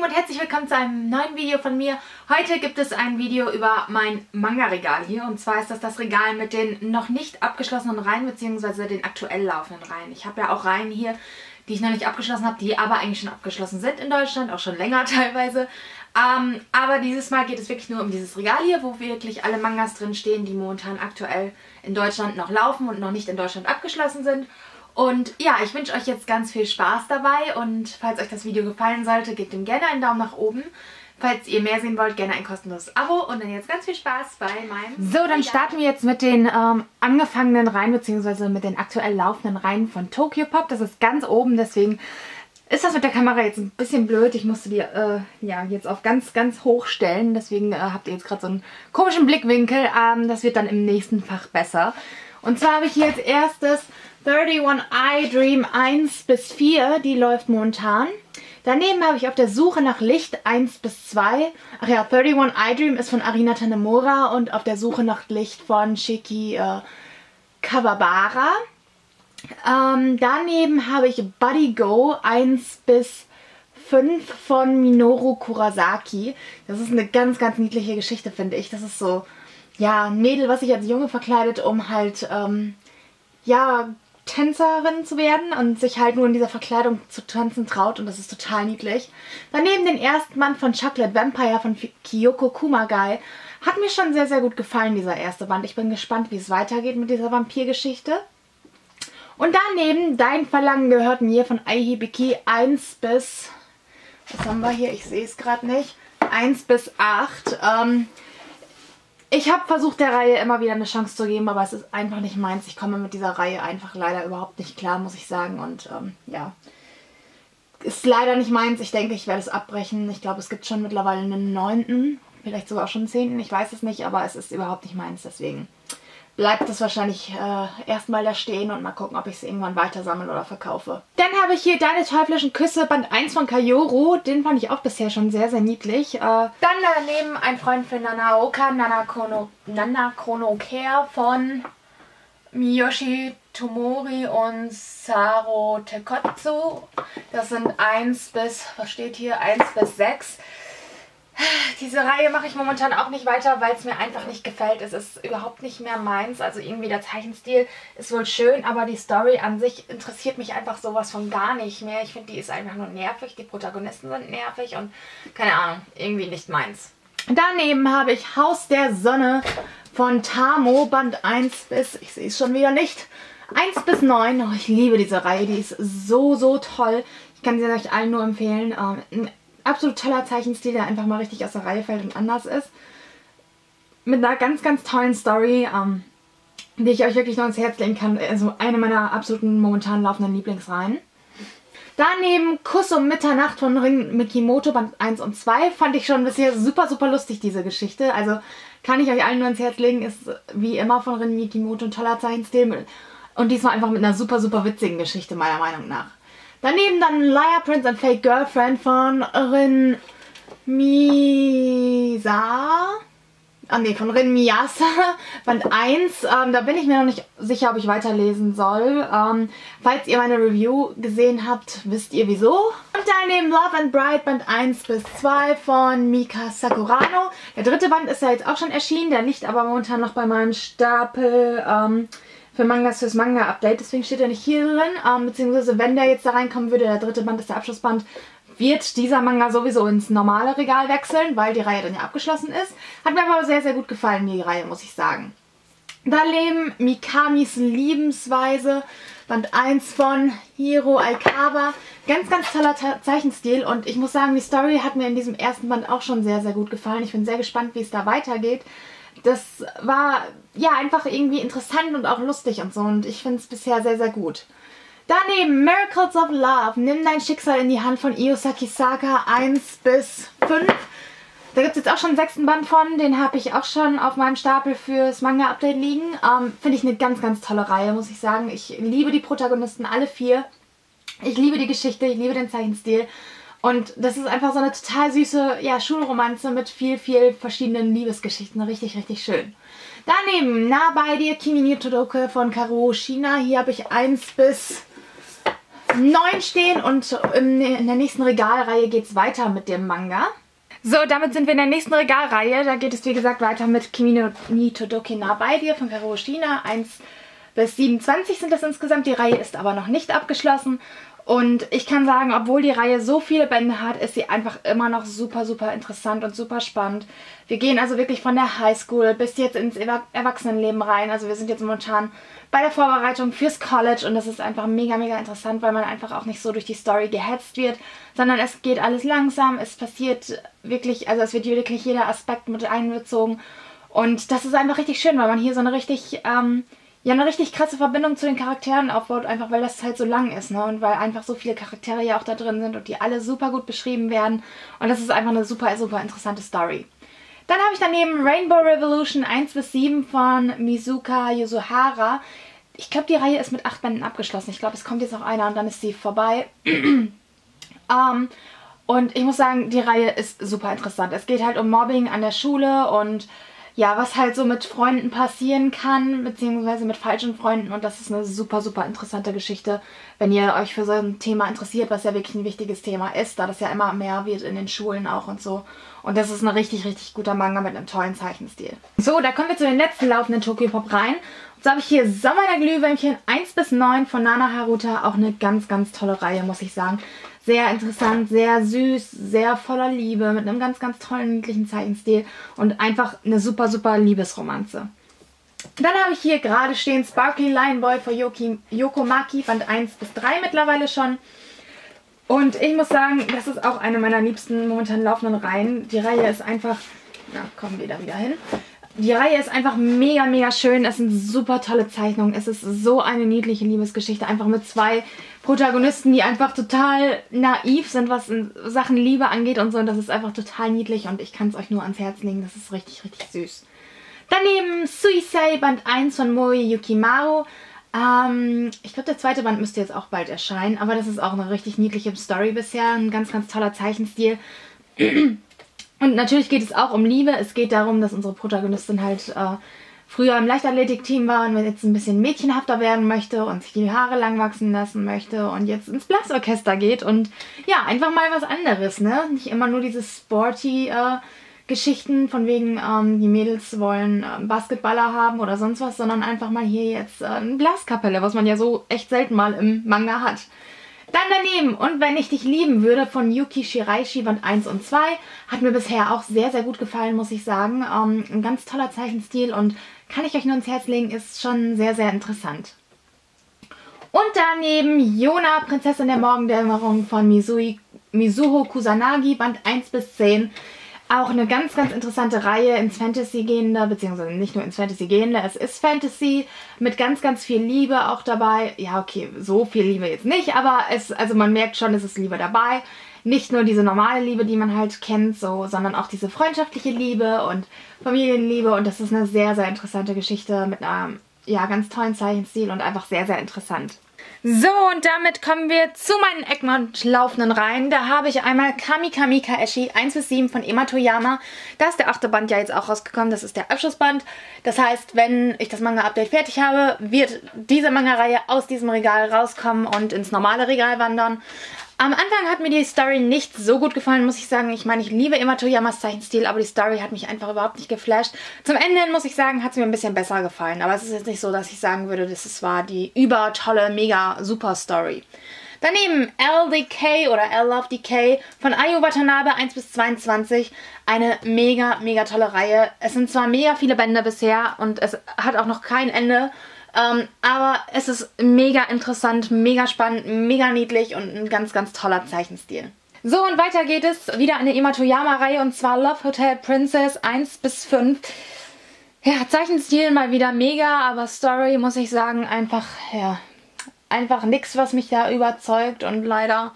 Lieben und herzlich willkommen zu einem neuen Video von mir. Heute gibt es ein Video über mein Manga-Regal hier und zwar ist das Regal mit den noch nicht abgeschlossenen Reihen bzw. den aktuell laufenden Reihen. Ich habe ja auch Reihen hier, die ich noch nicht abgeschlossen habe, die aber eigentlich schon abgeschlossen sind in Deutschland, auch schon länger teilweise. Aber dieses Mal geht es wirklich nur um dieses Regal hier, wo wirklich alle Mangas drin stehen, die momentan aktuell in Deutschland noch laufen und noch nicht in Deutschland abgeschlossen sind. Und ja, ich wünsche euch jetzt ganz viel Spaß dabei und falls euch das Video gefallen sollte, gebt ihm gerne einen Daumen nach oben. Falls ihr mehr sehen wollt, gerne ein kostenloses Abo und dann jetzt ganz viel Spaß bei meinem... So, dann starten wir jetzt mit den angefangenen Reihen bzw. mit den aktuell laufenden Reihen von Tokyopop. Das ist ganz oben, deswegen ist das mit der Kamera jetzt ein bisschen blöd. Ich musste die ja, jetzt auf ganz, ganz hoch stellen, deswegen habt ihr jetzt gerade so einen komischen Blickwinkel. Das wird dann im nächsten Fach besser. Und zwar habe ich hier als erstes 31 I Dream 1 bis 4, die läuft momentan. Daneben habe ich auf der Suche nach Licht 1 bis 2. Ach ja, 31 I Dream ist von Arina Tanemora und auf der Suche nach Licht von Shiki Kawabara. Daneben habe ich Buddy Go 1 bis 5 von Minoru Kurasaki. Das ist eine ganz, ganz niedliche Geschichte, finde ich. Das ist so, ja, ein Mädel, was sich als Junge verkleidet, um halt, ja, Tänzerin zu werden und sich halt nur in dieser Verkleidung zu tanzen traut und das ist total niedlich. Daneben den ersten Band von Chocolate Vampire von Kiyoko Kumagai. Hat mir schon sehr, sehr gut gefallen, dieser erste Band. Ich bin gespannt, wie es weitergeht mit dieser Vampirgeschichte. Und daneben Dein Verlangen gehört mir von Aihibiki 1 bis... Was haben wir hier? Ich sehe es gerade nicht. 1 bis 8. Ich habe versucht, der Reihe immer wieder eine Chance zu geben, aber es ist einfach nicht meins. Ich komme mit dieser Reihe einfach leider überhaupt nicht klar, muss ich sagen. Und ja, ist leider nicht meins. Ich denke, ich werde es abbrechen. Ich glaube, es gibt schon mittlerweile einen 9., vielleicht sogar auch schon einen 10. Ich weiß es nicht, aber es ist überhaupt nicht meins. Deswegen bleibt es wahrscheinlich erstmal da stehen und mal gucken, ob ich es irgendwann weitersammle oder verkaufe. Dann habe ich hier Deine teuflischen Küsse, Band 1 von Kajoru. Den fand ich auch bisher schon sehr, sehr niedlich. Dann daneben Ein Freund für Nanaoka, Nanokanokare von Miyoshi Tomori und Saro Tekotsu. Das sind 1 bis, was steht hier, 1 bis 6. Diese Reihe mache ich momentan auch nicht weiter, weil es mir einfach nicht gefällt. Es ist überhaupt nicht mehr meins. Also irgendwie der Zeichenstil ist wohl schön, aber die Story an sich interessiert mich einfach sowas von gar nicht mehr. Ich finde, die ist einfach nur nervig. Die Protagonisten sind nervig und keine Ahnung, irgendwie nicht meins. Daneben habe ich Haus der Sonne von Tamo, Band 1 bis, ich sehe es schon wieder nicht, 1 bis 9. Oh, ich liebe diese Reihe, die ist so, so toll. Ich kann sie euch allen nur empfehlen. Absolut toller Zeichenstil, der einfach mal richtig aus der Reihe fällt und anders ist. Mit einer ganz, ganz tollen Story, die ich euch wirklich noch ins Herz legen kann. Also eine meiner absoluten momentan laufenden Lieblingsreihen. Daneben Kuss um Mitternacht von Rin Mikimoto, Band 1 und 2. Fand ich schon bisher super, super lustig, diese Geschichte. Also kann ich euch allen nur ins Herz legen. Ist wie immer von Rin Mikimoto ein toller Zeichenstil. Und diesmal einfach mit einer super, super witzigen Geschichte, meiner Meinung nach. Daneben dann Liar Prince and Fake Girlfriend von Rin Miyasa, Band 1. Da bin ich mir noch nicht sicher, ob ich weiterlesen soll. Falls ihr meine Review gesehen habt, wisst ihr wieso. Und daneben Love and Bride, Band 1 bis 2 von Mika Sakurano. Der dritte Band ist ja jetzt auch schon erschienen, der liegt aber momentan noch bei meinem Stapel für Mangas fürs Manga-Update, deswegen steht er nicht hier drin, beziehungsweise wenn der jetzt da reinkommen würde, der dritte Band ist der Abschlussband, wird dieser Manga sowieso ins normale Regal wechseln, weil die Reihe dann ja abgeschlossen ist. Hat mir aber sehr, sehr gut gefallen, die Reihe, muss ich sagen. Daneben Mikamis Liebensweise, Band 1 von Hiro Aikaba. Ganz, ganz toller Zeichenstil und ich muss sagen, die Story hat mir in diesem ersten Band auch schon sehr, sehr gut gefallen. Ich bin sehr gespannt, wie es da weitergeht. Das war ja einfach irgendwie interessant und auch lustig und so und ich finde es bisher sehr, sehr gut. Daneben Miracles of Love, Nimm dein Schicksal in die Hand von Iyosaki Saga 1 bis 5. Da gibt es jetzt auch schon einen 6. Band von, den habe ich auch schon auf meinem Stapel fürs Manga-Update liegen. Finde ich eine ganz, ganz tolle Reihe, muss ich sagen. Ich liebe die Protagonisten, alle 4. Ich liebe die Geschichte, ich liebe den Zeichenstil. Und das ist einfach so eine total süße, ja, Schulromanze mit viel, viel verschiedenen Liebesgeschichten. Richtig, richtig schön. Daneben, Nah bei dir, Kimi ni todoke von Karuho Shiina. Hier habe ich 1 bis 9 stehen und in der nächsten Regalreihe geht es weiter mit dem Manga. So, damit sind wir in der nächsten Regalreihe. Da geht es, wie gesagt, weiter mit Kimi ni todoke bei dir von Karuho Shiina. 1 bis 27 sind das insgesamt. Die Reihe ist aber noch nicht abgeschlossen. Und ich kann sagen, obwohl die Reihe so viele Bände hat, ist sie einfach immer noch super, super interessant und super spannend. Wir gehen also wirklich von der Highschool bis jetzt ins Erwachsenenleben rein. Also wir sind jetzt momentan bei der Vorbereitung fürs College und das ist einfach mega, mega interessant, weil man einfach auch nicht so durch die Story gehetzt wird, sondern es geht alles langsam, es passiert wirklich, also es wird wirklich jeder Aspekt mit einbezogen. Und das ist einfach richtig schön, weil man hier so eine richtig... ja, eine richtig krasse Verbindung zu den Charakteren aufbaut, einfach weil das halt so lang ist, ne? Und weil einfach so viele Charaktere ja auch da drin sind und die alle super gut beschrieben werden. Und das ist einfach eine super, super interessante Story. Dann habe ich daneben Rainbow Revolution 1 bis 7 von Mizuka Yuzuhara. Ich glaube, die Reihe ist mit 8 Bänden abgeschlossen. Ich glaube, es kommt jetzt noch einer und dann ist sie vorbei. Und ich muss sagen, die Reihe ist super interessant. Es geht halt um Mobbing an der Schule und... ja, was halt so mit Freunden passieren kann, beziehungsweise mit falschen Freunden. Und das ist eine super, super interessante Geschichte, wenn ihr euch für so ein Thema interessiert, was ja wirklich ein wichtiges Thema ist, da das ja immer mehr wird in den Schulen auch und so. Und das ist ein richtig, richtig guter Manga mit einem tollen Zeichenstil. So, da kommen wir zu den letzten laufenden Tokyopop rein. Und so habe ich hier Sommer der Glühwürmchen 1 bis 9 von Nana Haruta. Auch eine ganz, ganz tolle Reihe, muss ich sagen. Sehr interessant, sehr süß, sehr voller Liebe, mit einem ganz, ganz tollen, niedlichen Zeichenstil und einfach eine super, super Liebesromanze. Dann habe ich hier gerade stehen Sparkly Lion Boy von Yoki Yoko Maki, Band 1 bis 3 mittlerweile schon. Und ich muss sagen, das ist auch eine meiner liebsten momentan laufenden Reihen. Die Reihe ist einfach... na, kommen wir da wieder hin. Die Reihe ist einfach mega, mega schön. Es sind super tolle Zeichnungen. Es ist so eine niedliche Liebesgeschichte. Einfach mit zwei Protagonisten, die einfach total naiv sind, was in Sachen Liebe angeht und so. Und das ist einfach total niedlich und ich kann es euch nur ans Herz legen. Das ist richtig, richtig süß. Daneben Suisei Band 1 von Mori Yukimaru. Ich glaube, der zweite Band müsste jetzt auch bald erscheinen. Aber das ist auch eine richtig niedliche Story bisher. Ein ganz, ganz toller Zeichenstil. Und natürlich geht es auch um Liebe. Es geht darum, dass unsere Protagonistin halt früher im Leichtathletikteam war und jetzt ein bisschen mädchenhafter werden möchte und sich die Haare lang wachsen lassen möchte und jetzt ins Blasorchester geht und ja, einfach mal was anderes, ne? Nicht immer nur diese sporty Geschichten von wegen, die Mädels wollen Basketballer haben oder sonst was, sondern einfach mal hier jetzt eine Blaskapelle, was man ja so echt selten mal im Manga hat. Dann daneben Und wenn ich dich lieben würde von Yuki Shiraishi, Band 1 und 2. Hat mir bisher auch sehr, sehr gut gefallen, muss ich sagen. Ein ganz toller Zeichenstil und kann ich euch nur ins Herz legen, ist schon sehr, sehr interessant. Und daneben Yona, Prinzessin der Morgendämmerung von Mizuho Kusanagi, Band 1 bis 10. Auch eine ganz, ganz interessante Reihe ins Fantasy gehender, beziehungsweise nicht nur ins Fantasy gehender, es ist Fantasy mit ganz, ganz viel Liebe auch dabei. Ja, okay, so viel Liebe jetzt nicht, aber es, also man merkt schon, es ist Liebe dabei. Nicht nur diese normale Liebe, die man halt kennt, so, sondern auch diese freundschaftliche Liebe und Familienliebe. Und das ist eine sehr, sehr interessante Geschichte mit einem, ja, ganz tollen Zeichenstil und einfach sehr, sehr interessant. So, und damit kommen wir zu meinen Egmont laufenden Reihen. Da habe ich einmal Kamikami Kaeshi 1 bis 7 von Ema Toyama. Da ist der 8. Band ja jetzt auch rausgekommen. Das ist der Abschlussband. Das heißt, wenn ich das Manga-Update fertig habe, wird diese Manga-Reihe aus diesem Regal rauskommen und ins normale Regal wandern. Am Anfang hat mir die Story nicht so gut gefallen, muss ich sagen. Ich meine, ich liebe Ema Toyamas Zeichenstil, aber die Story hat mich einfach überhaupt nicht geflasht. Zum Ende hin, muss ich sagen, hat es mir ein bisschen besser gefallen. Aber es ist jetzt nicht so, dass ich sagen würde, das war die übertolle, mega super Story. Daneben L-DK oder L-DK von Ayu Watanabe 1 bis 22. Eine mega, mega tolle Reihe. Es sind zwar mega viele Bände bisher und es hat auch noch kein Ende. Aber es ist mega interessant, mega spannend, mega niedlich und ein ganz, ganz toller Zeichenstil. So, und weiter geht es wieder an der Ema Toyama-Reihe und zwar Love Hotel Princess 1 bis 5. Ja, Zeichenstil mal wieder mega, aber Story, muss ich sagen, einfach, ja, einfach nichts, was mich da überzeugt und leider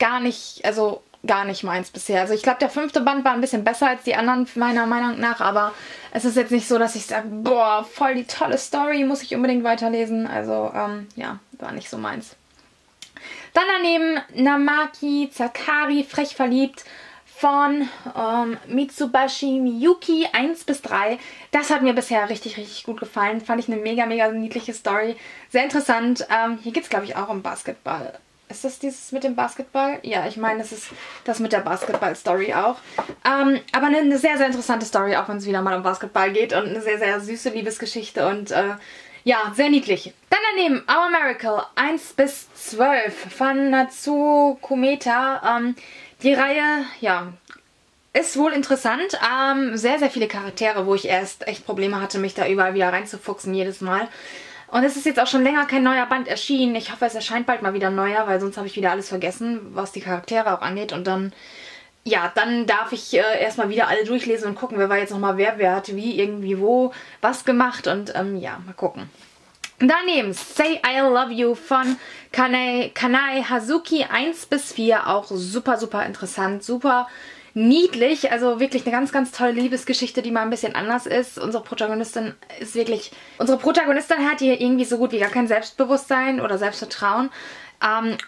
gar nicht, also gar nicht meins bisher. Also ich glaube, der 5. Band war ein bisschen besser als die anderen, meiner Meinung nach, aber es ist jetzt nicht so, dass ich sage, boah, voll die tolle Story, muss ich unbedingt weiterlesen. Also, ja, war nicht so meins. Dann daneben Namaki Zakari, frech verliebt, von Mitsubashi Miyuki 1 bis 3. Das hat mir bisher richtig, richtig gut gefallen. Fand ich eine mega, mega niedliche Story. Sehr interessant. Hier geht es, glaube ich, auch um Basketball. Ist das dieses mit dem Basketball? Ja, ich meine, das ist das mit der Basketball-Story auch. Aber eine sehr, sehr interessante Story, auch wenn es wieder mal um Basketball geht. Und eine sehr, sehr süße Liebesgeschichte und ja, sehr niedlich. Dann daneben Our Miracle 1 bis 12 von Natsuo Kometa. Die Reihe, ja, ist wohl interessant. Sehr, sehr viele Charaktere, wo ich erst echt Probleme hatte, mich da überall wieder reinzufuchsen jedes Mal. Und es ist jetzt auch schon länger kein neuer Band erschienen. Ich hoffe, es erscheint bald mal wieder ein neuer, weil sonst habe ich wieder alles vergessen, was die Charaktere auch angeht. Und dann, ja, dann darf ich erstmal wieder alle durchlesen und gucken, wer war jetzt nochmal wer hat wie, irgendwie wo, was gemacht. Und ja, mal gucken. Daneben Say I Love You von Kanai Hazuki 1 bis 4. Auch super, super interessant, super niedlich. Also wirklich eine ganz, ganz tolle Liebesgeschichte, die mal ein bisschen anders ist. Unsere Protagonistin hat hier irgendwie so gut wie gar kein Selbstbewusstsein oder Selbstvertrauen.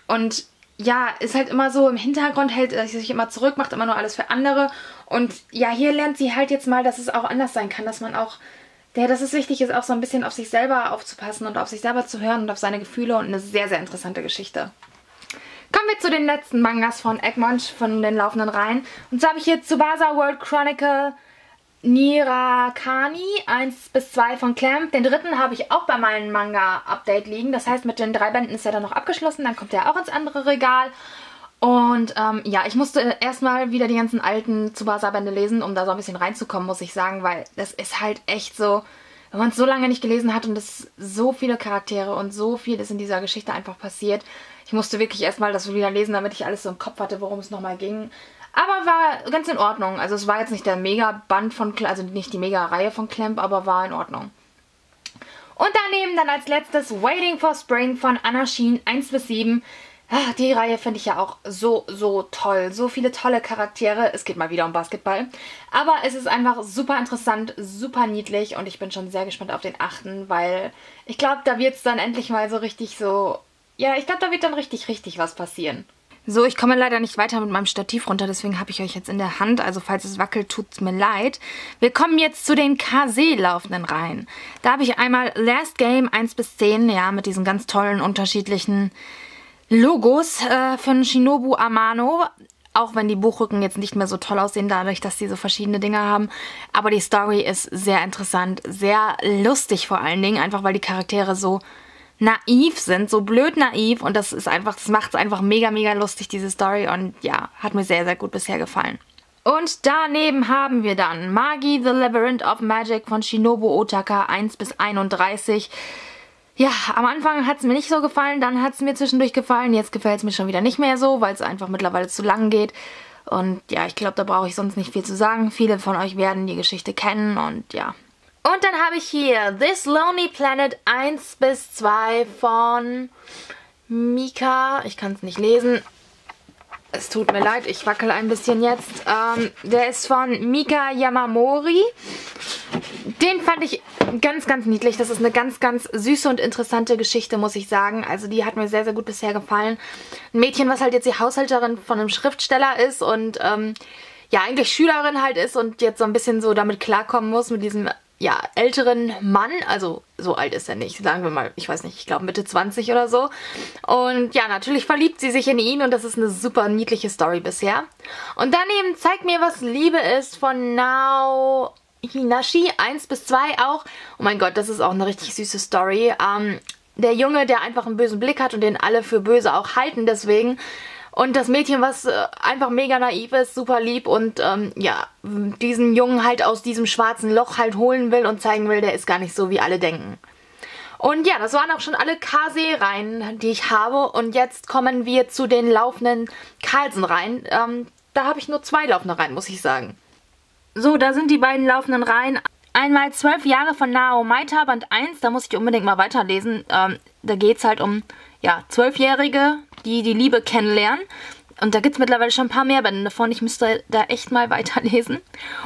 Und ja, ist halt immer so im Hintergrund, hält sie sich immer zurück, macht immer nur alles für andere. Und ja, hier lernt sie halt jetzt mal, dass es auch anders sein kann, dass man auch, dass es wichtig ist, auch so ein bisschen auf sich selber aufzupassen und auf sich selber zu hören und auf seine Gefühle, und eine sehr, sehr interessante Geschichte. Kommen wir zu den letzten Mangas von Egmont, von den laufenden Reihen. Und zwar habe ich hier Tsubasa World Chronicle Nirakani 1 bis 2 von Clamp. Den dritten habe ich auch bei meinem Manga-Update liegen. Das heißt, mit den 3 Bänden ist er dann noch abgeschlossen. Dann kommt er auch ins andere Regal. Und ja, ich musste erstmal wieder die ganzen alten Tsubasa-Bände lesen, um da so ein bisschen reinzukommen, muss ich sagen. Weil das ist halt echt so, wenn man es so lange nicht gelesen hat und es so viele Charaktere und so viel ist in dieser Geschichte einfach passiert. Ich musste wirklich erstmal das wieder lesen, damit ich alles so im Kopf hatte, worum es nochmal ging. Aber war ganz in Ordnung. Also es war jetzt nicht der Mega-Band von Clamp, also nicht die Mega-Reihe von Clamp, aber war in Ordnung. Und daneben dann als letztes Waiting for Spring von Anashin 1 bis 7. Ach, die Reihe finde ich ja auch so, so toll. So viele tolle Charaktere. Es geht mal wieder um Basketball. Aber es ist einfach super interessant, super niedlich, und ich bin schon sehr gespannt auf den 8., weil ich glaube, da wird es dann endlich mal so richtig so... Ja, ich glaube, da wird dann richtig, richtig was passieren. So, ich komme leider nicht weiter mit meinem Stativ runter, deswegen habe ich euch jetzt in der Hand. Also falls es wackelt, tut's mir leid. Wir kommen jetzt zu den KC laufenden Reihen. Da habe ich einmal Last Game 1 bis 10, ja, mit diesen ganz tollen, unterschiedlichen Logos von Shinobu Amano. Auch wenn die Buchrücken jetzt nicht mehr so toll aussehen, dadurch, dass sie so verschiedene Dinge haben. Aber die Story ist sehr interessant, sehr lustig vor allen Dingen, einfach weil die Charaktere so... naiv sind, so blöd naiv, und das ist einfach, das macht es einfach mega, mega lustig, diese Story, und ja, hat mir sehr, sehr gut bisher gefallen. Und daneben haben wir dann Magi, The Labyrinth of Magic von Shinobu Otaka 1 bis 31. Ja, am Anfang hat es mir nicht so gefallen, dann hat es mir zwischendurch gefallen, jetzt gefällt es mir schon wieder nicht mehr so, weil es einfach mittlerweile zu lang geht. Und ja, ich glaube, da brauche ich sonst nicht viel zu sagen. Viele von euch werden die Geschichte kennen und ja... Und dann habe ich hier This Lonely Planet 1 bis 2 von Mika. Ich kann es nicht lesen. Es tut mir leid, ich wackel ein bisschen jetzt. Der ist von Mika Yamamori. Den fand ich ganz, ganz niedlich. Das ist eine ganz, ganz süße und interessante Geschichte, muss ich sagen. Also die hat mir sehr, sehr gut bisher gefallen. Ein Mädchen, was halt jetzt die Haushälterin von einem Schriftsteller ist und ja, eigentlich Schülerin halt ist und jetzt so ein bisschen so damit klarkommen muss mit diesem... ja, älteren Mann, also so alt ist er nicht, sagen wir mal, ich weiß nicht, ich glaube Mitte 20 oder so. Und ja, natürlich verliebt sie sich in ihn und das ist eine super niedliche Story bisher. Und daneben Zeig mir, was Liebe ist von Nao Hinashi 1 bis 2 auch. Oh mein Gott, das ist auch eine richtig süße Story. Der Junge, der einfach einen bösen Blick hat und den alle für böse auch halten deswegen. Und das Mädchen, was einfach mega naiv ist, super lieb und ja, diesen Jungen halt aus diesem schwarzen Loch halt holen will und zeigen will, der ist gar nicht so, wie alle denken. Und ja, das waren auch schon alle Kase-Reihen, die ich habe. Und jetzt kommen wir zu den laufenden Carlsen-Reihen. Da habe ich nur 2 laufende Reihen, muss ich sagen. So, da sind die beiden laufenden Reihen. Einmal 12 Jahre von Nao Maita, Band 1. Da muss ich unbedingt mal weiterlesen. Da geht es halt um, ja, 12-Jährige, die Liebe kennenlernen. Und da gibt es mittlerweile schon ein paar mehr Bände davon. Ich müsste da echt mal weiterlesen.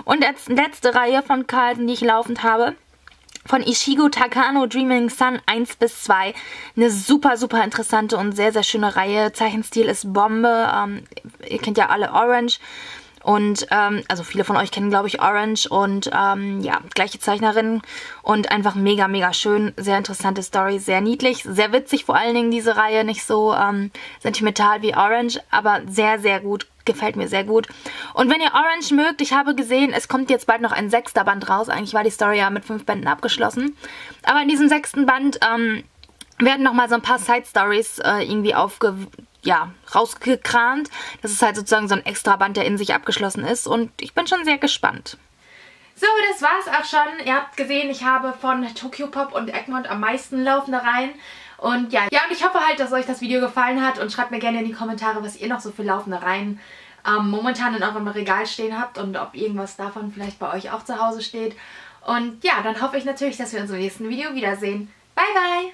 Und als letzte Reihe von Carlsen, die ich laufend habe, von Ishigo Takano, Dreaming Sun 1 bis 2. Eine super, super interessante und sehr, sehr schöne Reihe. Zeichenstil ist Bombe. Ihr kennt ja alle Orange. Und also viele von euch kennen, glaube ich, Orange und ja, gleiche Zeichnerin und einfach mega, mega schön. Sehr interessante Story, sehr niedlich, sehr witzig vor allen Dingen diese Reihe. Nicht so sentimental wie Orange, aber sehr, sehr gut. Gefällt mir sehr gut. Und wenn ihr Orange mögt, ich habe gesehen, es kommt jetzt bald noch ein 6. Band raus. Eigentlich war die Story ja mit 5 Bänden abgeschlossen. Aber in diesem 6. Band werden nochmal so ein paar Side-Stories irgendwie rausgekramt. Das ist halt sozusagen so ein Extraband, der in sich abgeschlossen ist. Und ich bin schon sehr gespannt. So, das war's auch schon. Ihr habt gesehen, ich habe von Tokyopop und Egmont am meisten laufende Reihen. Und ja, und ich hoffe halt, dass euch das Video gefallen hat. Und schreibt mir gerne in die Kommentare, was ihr noch so für laufende Reihen momentan in eurem Regal stehen habt. Und ob irgendwas davon vielleicht bei euch auch zu Hause steht. Und ja, dann hoffe ich natürlich, dass wir uns im nächsten Video wiedersehen. Bye, bye!